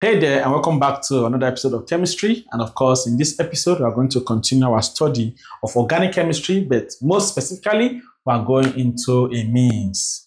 Hey there, and welcome back to another episode of Chemistry. And of course, in this episode, we are going to continue our study of organic chemistry, but most specifically, we are going into amines.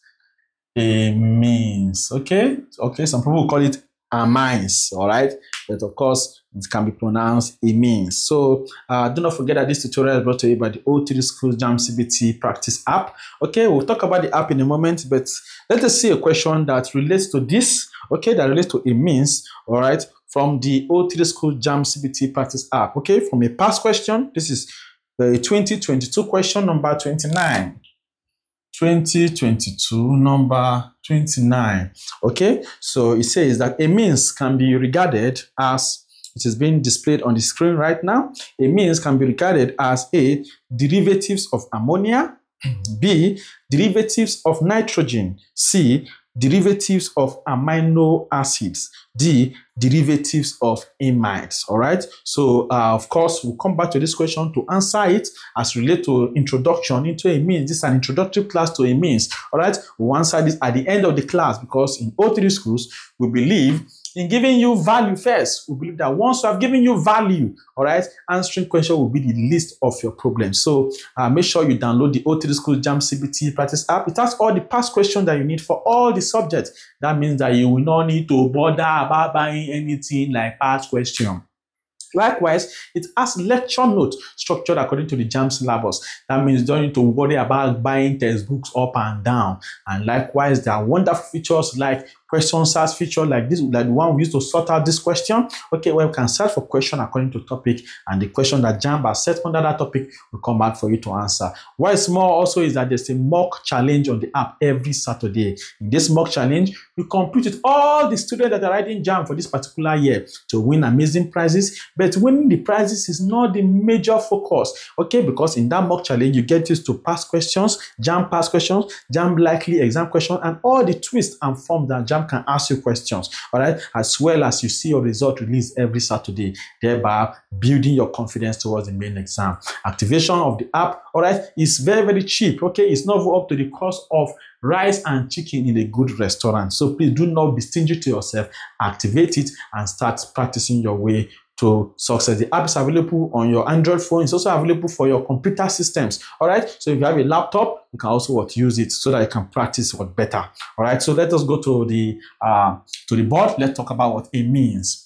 Amines, okay? Okay, some people call it amines, all right? But of course, it can be pronounced amines. So do not forget that this tutorial is brought to you by the O3Schools JAMB CBT practice app. Okay, we'll talk about the app in a moment, but let us see a question that relates to this. Okay, that relates to amines, all right, from the O3Schools JAMB CBT practice app. Okay, from a past question, this is the 2022 question number 29. 2022 number 29. Okay, so it says that amines can be regarded as, it is being displayed on the screen right now, amines can be regarded as A, derivatives of ammonia, B, derivatives of nitrogen, C, derivatives of amino acids, D, derivatives of amides. All right, so of course we'll come back to this question to answer it as related to introduction into amines. This is an introductory class to amines. All right, we'll answer this at the end of the class, because in O3Schools we believe in giving you value first. We believe that once we have given you value, all right, answering question will be the least of your problems. So make sure you download the O3Schools JAMB CBT practice app. It has all the past questions that you need for all the subjects. That means that you will not need to bother about buying anything like past question. Likewise, it has lecture notes structured according to the JAMB syllabus. That means you don't need to worry about buying textbooks up and down. And likewise, there are wonderful features like question search feature like this, like the one we used to sort out this question. Okay, well, you can search for question according to topic, and the question that JAMB has set under that topic will come back for you to answer. What's more also is that there's a mock challenge on the app every Saturday. In this mock challenge, you compete with all the students that are writing JAMB for this particular year to win amazing prizes. But winning the prizes is not the major focus, okay? Because in that mock challenge, you get used to past questions, JAMB past questions, JAMB likely exam questions, and all the twists and forms that JAMB can ask you questions, all right? As well as you see your result released every Saturday, thereby building your confidence towards the main exam. Activation of the app, all right, is very, very cheap, okay? It's not up to the cost of rice and chicken in a good restaurant. So please do not be stingy to yourself. Activate it and start practicing your way to success. The app is available on your Android phone. It's also available for your computer systems. All right. So if you have a laptop, you can also use it so that you can practice better. All right. So let us go to the board. Let's talk about what amines.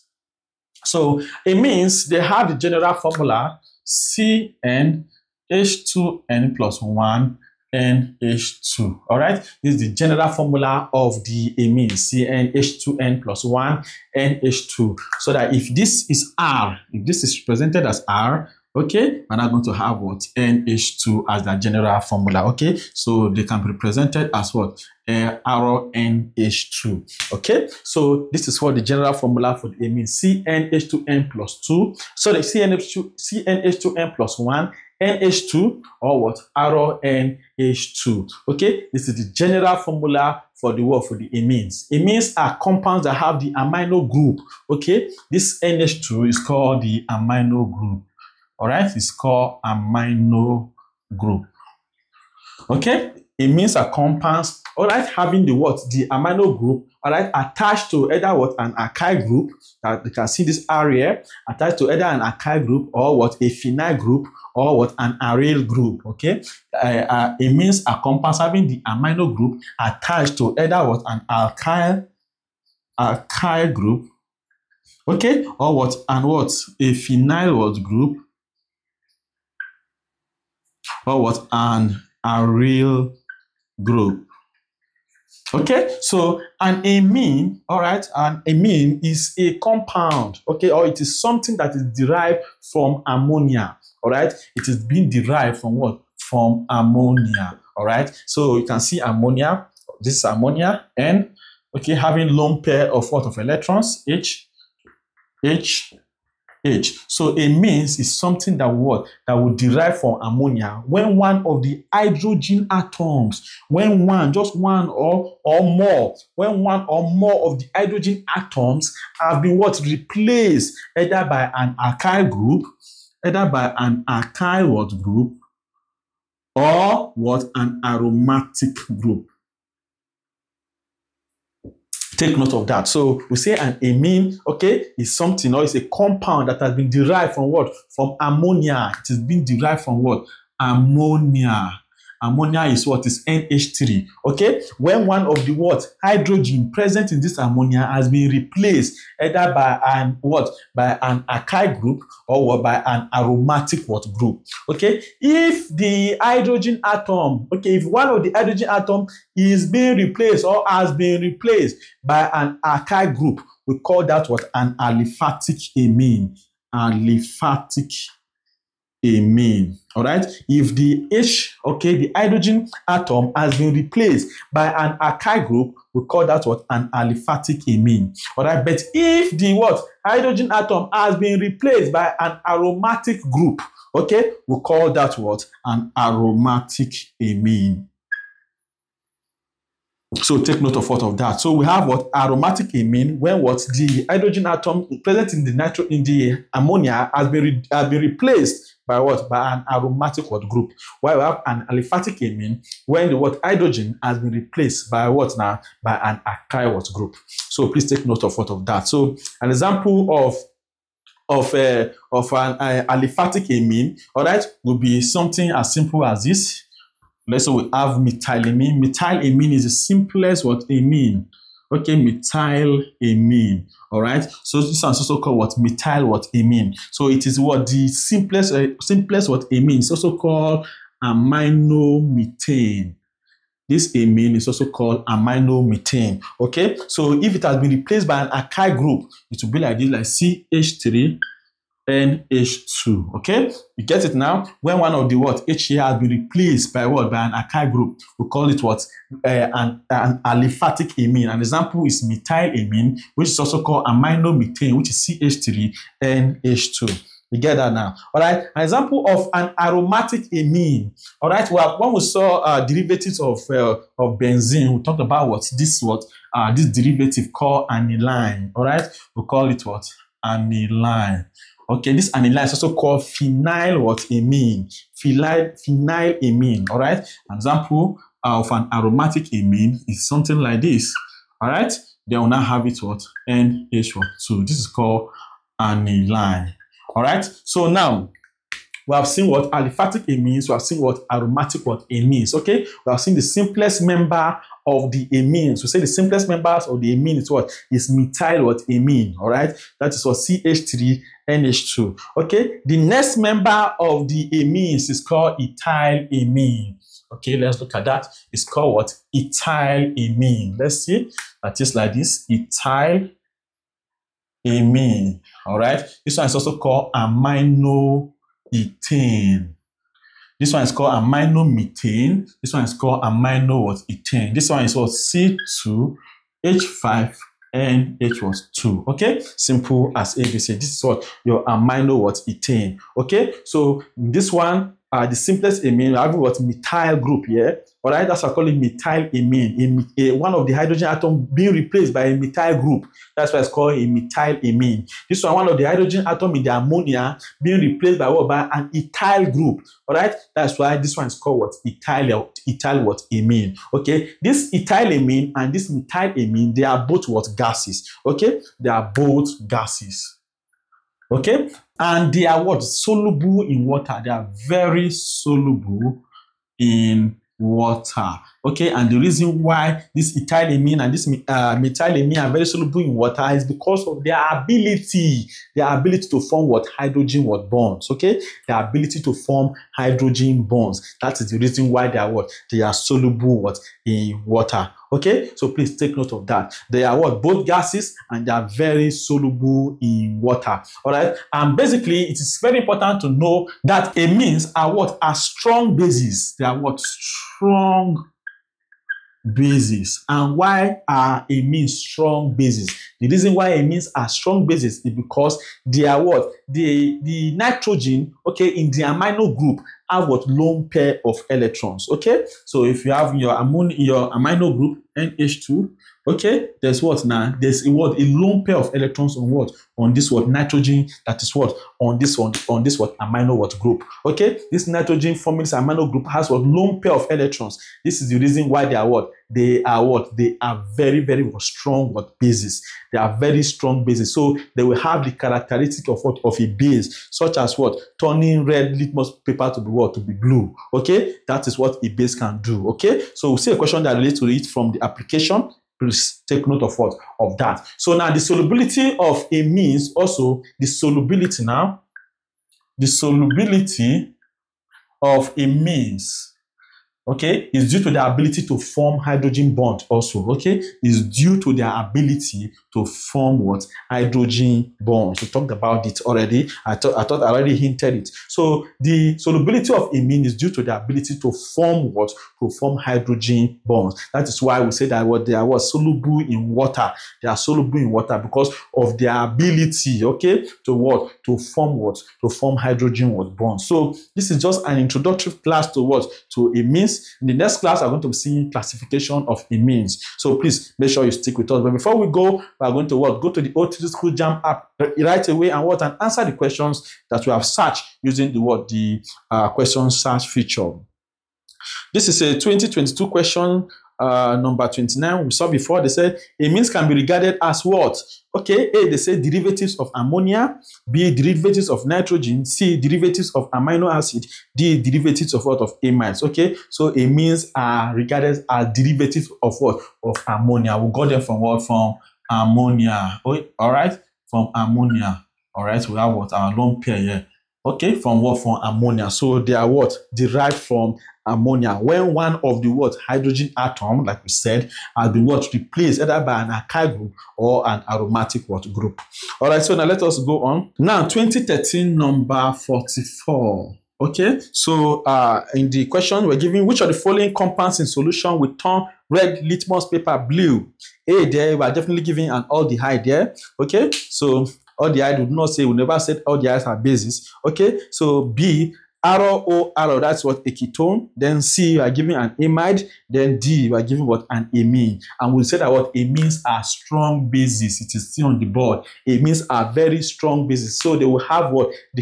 So amines, they have the general formula CnH2n+1. NH2. All right, this is the general formula of the amine, CnH2n+1 NH2. So that if this is R, if this is represented as R, okay, and I'm going to have what? NH2 as the general formula. Okay, so they can be represented as what? RnH2. Okay, so this is what the general formula for the amine, CnH2n+2. So the CnH2n+1 NH2, or what? RnH2. Okay, this is the general formula for the word for the amines. Amines are compounds that have the amino group. Okay, this NH2 is called the amino group. All right, it's called amino group. Okay, amines are compounds, all right, having the what? The amino group, all right, attached to either what? An alkyl group, that you can see this area, attached to either an alkyl group or what? A phenyl group or what? An aryl group. Okay, amines are compounds having the amino group attached to either what? An alkyl group, okay, or what? And what? A phenyl what? Group, or what? An aryl group. Okay, so an amine, all right, an amine is a compound, okay, or it is something that is derived from ammonia. All right, it is being derived from what? From ammonia. All right, so you can see ammonia, this is ammonia, and okay, having lone pair of what? Of electrons, H. So amines is something that what? That will derive from ammonia when one of the hydrogen atoms, when one, just one or more, when one or more of the hydrogen atoms have been what? Replaced either by an alkyl group, either by an alkyl what? Group, or what? An aromatic group. Take note of that. So we say an amine, okay, is something, or it's a compound that has been derived from what? From ammonia. It has been derived from what? Ammonia. Ammonia is what? Is NH3. Okay? When one of the what? Hydrogen present in this ammonia has been replaced either by an what? By an alkyl group or by an aromatic what group. Okay? If the hydrogen atom, okay, if one of the hydrogen atom is being replaced or has been replaced by an alkyl group, we call that what? An aliphatic amine. Aliphatic amine. All right. If the H, okay, the hydrogen atom has been replaced by an alkyl group, we call that what? An aliphatic amine. All right. But if the what? Hydrogen atom has been replaced by an aromatic group, okay, we call that what? An aromatic amine. So take note of what of that. So we have what? Aromatic amine, when what? The hydrogen atom present in the ammonia has been replaced by what? By an aromatic what group. Why we have an aliphatic amine when the what? Hydrogen has been replaced by what now? By an alkyl what group. So please take note of what of that. So an example of an aliphatic amine, all right, will be something as simple as this. Let's say we have methylamine. Methylamine is the simplest what? Amine. Okay, methylamine. All right. So this is also called what? Methyl what? Amine. So it is what? The simplest what? Amine. It's also called aminomethane. This amine is also called aminomethane. Okay. So if it has been replaced by an alkyl group, it will be like this, like CH3. NH2. Okay, you get it now. When one of the what H here has been replaced by what? By an alkyl group, we call it what? An aliphatic amine. An example is methylamine, which is also called aminomethane, which is CH3NH2. You get that now. All right, an example of an aromatic amine. All right, well, when we saw derivatives of benzene, we talked about this derivative called aniline. All right, we call it what? Aniline. Okay, this aniline is also called phenyl what? Amine. Phenyl amine. All right. An example of an aromatic amine is something like this. All right. Then we'll now have it what? NH2. This is called aniline. All right. So now we have seen what? Aliphatic amines. We have seen what? Aromatic what? Amines. Okay. We have seen the simplest member of the amines. We say the simplest members of the amine is what? Is methyl what? Amine. All right. That is what? CH3NH2. Okay. The next member of the amines is called ethyl amine. Okay. Let's look at that. It's called what? Ethyl amine. Let's see. That is like this. Ethyl amine. All right. This one is also called aminoethane. This one is called aminomethane. This one is called aminoethane. This one is what? C2H5NH2. Okay? Simple as ABC. This is what? Your aminoethane. Okay? So this one, the simplest amine, we have what? Methyl group here. Yeah? All right? That's what I call it methylamine. One of the hydrogen atom being replaced by a methyl group. That's why it's called a methylamine. This one of the hydrogen atom in the ammonia being replaced by what? By an ethyl group. All right? That's why this one is called what? Ethyl what? Amine. Okay? This ethylamine and this methylamine, they are both what? Gases. Okay? They are both gases. Okay? And they are what? Soluble in water. They are very soluble in water. Okay, and the reason why this ethylamine and this methylamine are very soluble in water is because of their ability to form what? Hydrogen what? Bonds. Okay, their ability to form hydrogen bonds. That is the reason why they are what? They are soluble what? In water. Okay, so please take note of that. They are what? Both gases, and they are very soluble in water. All right, and basically it is very important to know that amines are what? Are strong bases. They are what? Strong bases. And why are amines strong bases? The reason why amines are strong bases is because they are what? The nitrogen, okay, in the amino group have what? Lone pair of electrons. Okay, so if you have your amino group NH2, Okay, there's what now? There's a lone pair of electrons on what? On this what? Nitrogen, that is what? On this one, on this what? Amino what group. Okay, this nitrogen forming this amino group has what? Lone pair of electrons. This is the reason why they are what? They are what? They are very, very strong what? Bases. They are very strong bases. So they will have the characteristic of what? Of a base, such as what? Turning red litmus paper to be what? To be blue. Okay, that is what a base can do. Okay, so we'll see a question that relates to it from the application. Please take note of what? Of that. So now the solubility of a means also, the solubility now, the solubility of a means, okay, is due to their ability to form hydrogen bond also, okay, is due to their ability to form what? Hydrogen bonds. We talked about it already. I thought I already hinted it. So the solubility of amine is due to their ability to form what? To form hydrogen bonds. That is why we say that what they are what? Soluble in water. They are soluble in water because of their ability, okay, to what? To form what? To form hydrogen what? Bonds. So this is just an introductory class to what? To amines. In the next class, I'm going to be seeing classification of amines. So please make sure you stick with us. But before we go, we're going to what? Go to the O3Schools JAMB app right away and what? And answer the questions that we have searched using the what? The question search feature. This is a 2022 question number 29. We saw before they said amines can be regarded as what? Okay, A, they say derivatives of ammonia, B, derivatives of nitrogen, C, derivatives of amino acid, D, derivatives of what? Of amines. Okay, so amines are regarded as derivatives of what? Of ammonia. We got them from what? From ammonia. Oh, all right, from ammonia. All right, we have what? Our long pair here. Okay, from what? From ammonia. So they are what? Derived from ammonia. When one of the what? Hydrogen atom, like we said, has been what? Replaced either by an alkyl group or an aromatic what? Group. All right, so now let us go on. Now, 2013 number 44. Okay, so in the question we're giving, which of the following compounds in solution will turn red litmus paper blue? A, there, we're definitely giving an aldehyde there. Okay, so aldehyde would not say, we never said aldehydes are bases. Okay, so B, ROR, that's what? A ketone. Then C, you are giving an amide. Then D, you are giving what? An amine. And we said that what? Amines are strong bases. It is still on the board. Amines are very strong bases. So they will have what? The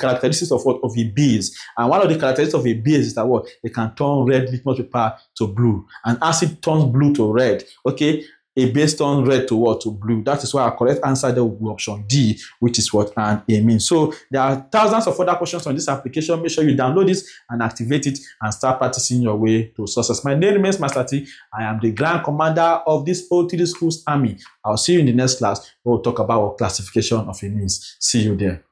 characteristics of what? Of a base. And one of the characteristics of a base is that what? They can turn red litmus paper to blue. An acid turns blue to red. Okay? A base turns red to what? To blue. That is why our correct answer there will be option D, which is what? An amine. So there are thousands of other questions on this application. Make sure you download this and activate it and start practicing your way to success. My name remains Master T. I am the Grand Commander of this O3Schools Army. I'll see you in the next class. We'll talk about our classification of amines. See you there.